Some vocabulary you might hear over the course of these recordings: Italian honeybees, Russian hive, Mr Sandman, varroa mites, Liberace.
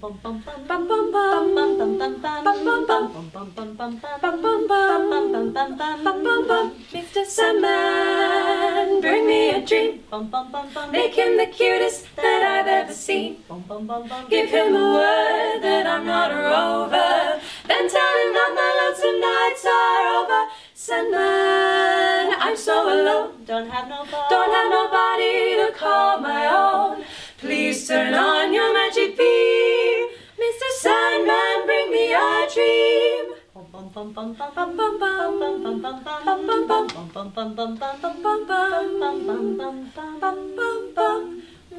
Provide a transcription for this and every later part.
Mr. Sandman, bring me a dream. Make him the cutest that I've ever seen. Give him a word that I'm not a rover. Then tell him that my lonesome nights are over. Sandman, I'm so alone. Don't have nobody to call my own. Please turn on your magic beam. Mr. Sandman, bring me a dream.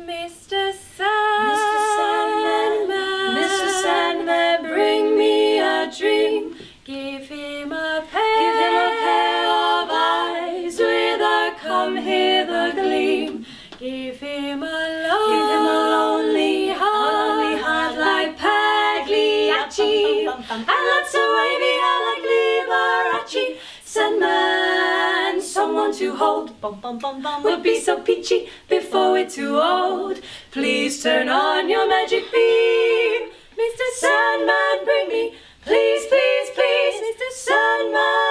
Mr. Sandman, Mr. Sandman, bring me a dream. Give him a pair of eyes with a come hither gleam. Give him a and lots of wavy hair like Liberace. Sandman, someone to hold. We'll be so peachy before we're too old. Please turn on your magic beam. Mr. Sandman, bring me. Please, please, please, Mr. Sandman.